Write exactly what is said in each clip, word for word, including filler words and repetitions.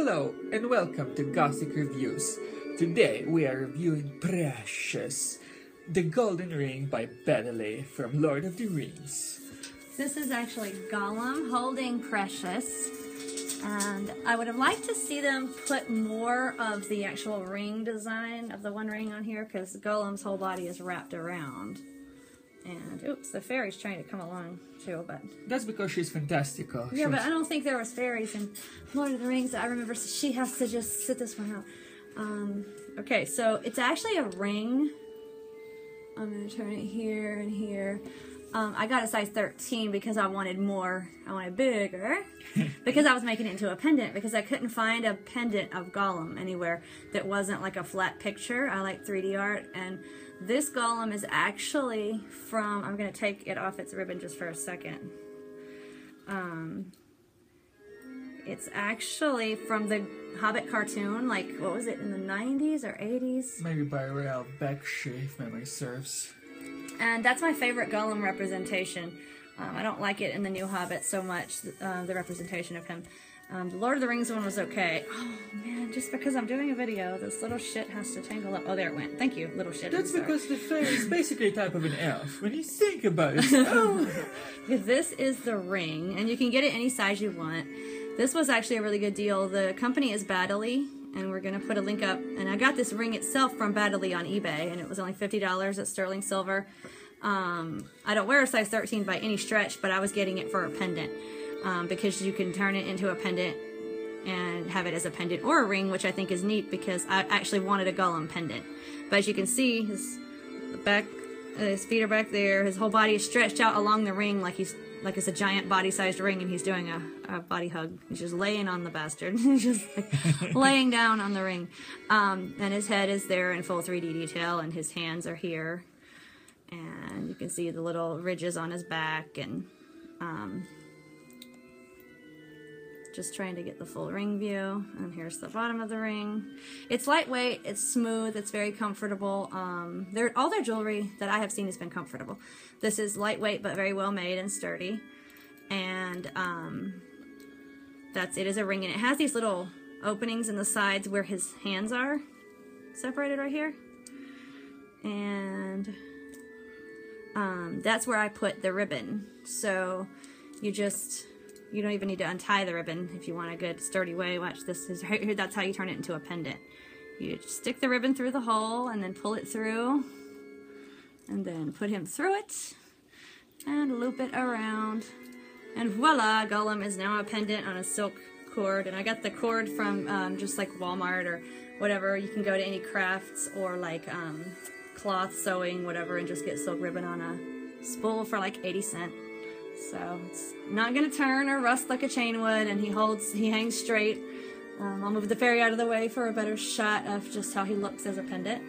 Hello and welcome to Gothic Reviews. Today we are reviewing Precious, The Golden Ring by Badali from Lord of the Rings. This is actually Gollum holding Precious, and I would have liked to see them put more of the actual ring design of the One Ring on here, because Gollum's whole body is wrapped around. And, oops, the fairy's trying to come along, too, but... That's because she's fantastical. Yeah, she but was... I don't think there was fairies in Lord of the Rings. I remember she has to just sit this one out. Um, okay, so it's actually a ring. I'm going to turn it here and here. Um, I got a size thirteen because I wanted more. I wanted bigger. Because I was making it into a pendant, because I couldn't find a pendant of Gollum anywhere that wasn't like a flat picture. I like three D art, and this Gollum is actually from... I'm going to take it off its ribbon just for a second. Um, it's actually from the Hobbit cartoon, like, what was it, in the nineties or eighties? Maybe by Ralph Bakshi, if memory serves. And that's my favorite Gollum representation. Um, I don't like it in the new Hobbit so much, uh, the representation of him. Um, the Lord of the Rings one was okay. Oh, man, just because I'm doing a video, this little shit has to tangle up. Oh, there it went. Thank you, little shit. That's because the fairy is basically a type of an elf. When you think about it, oh. This is the ring, and you can get it any size you want. This was actually a really good deal. The company is Badali, and we're going to put a link up. And I got this ring itself from Badali on eBay, and it was only fifty dollars at sterling silver. Um, I don't wear a size thirteen by any stretch, but I was getting it for a pendant. Um, because you can turn it into a pendant and have it as a pendant or a ring, which I think is neat, because I actually wanted a Gollum pendant. But as you can see, his back, his feet are back there. His whole body is stretched out along the ring like he's like it's a giant body-sized ring, and he's doing a, a body hug. He's just laying on the bastard, just like laying down on the ring. Um, and his head is there in full three D detail, and his hands are here, and you can see the little ridges on his back and. Um, Just trying to get the full ring view, and here's the bottom of the ring. It's lightweight, it's smooth, it's very comfortable. Um, they're, all their jewelry that I have seen has been comfortable. This is lightweight but very well made and sturdy. And um, that's it is a ring, and it has these little openings in the sides where his hands are separated right here. And um, that's where I put the ribbon. So you just... You don't even need to untie the ribbon if you want a good sturdy way. Watch this. Is right here. That's how you turn it into a pendant. You stick the ribbon through the hole and then pull it through. And then put him through it. And loop it around. And voila! Gollum is now a pendant on a silk cord. And I got the cord from um, just like Walmart or whatever. You can go to any crafts or like um, cloth sewing, whatever, and just get silk ribbon on a spool for like eighty cents. So it's not going to turn or rust like a chain would, and he holds, he hangs straight. Um, I'll move the fairy out of the way for a better shot of just how he looks as a pendant.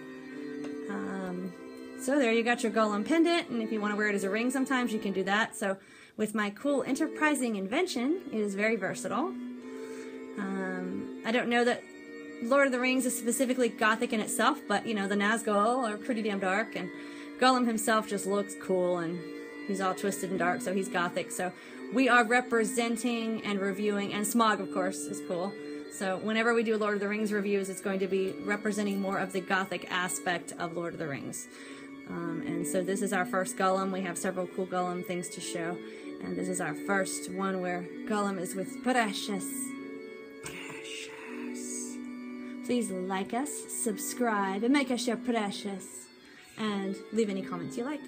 Um, so there you got your Gollum pendant, and if you want to wear it as a ring sometimes, you can do that. So with my cool enterprising invention, it is very versatile. Um, I don't know that Lord of the Rings is specifically gothic in itself, but you know, the Nazgul are pretty damn dark, and Gollum himself just looks cool, and he's all twisted and dark, so he's gothic. So we are representing and reviewing, and smog, of course, is cool. So whenever we do Lord of the Rings reviews, it's going to be representing more of the gothic aspect of Lord of the Rings. Um, and so this is our first Gollum. We have several cool Gollum things to show. And this is our first one where Gollum is with Precious. Precious. Please like us, subscribe, and make us your Precious. And leave any comments you like.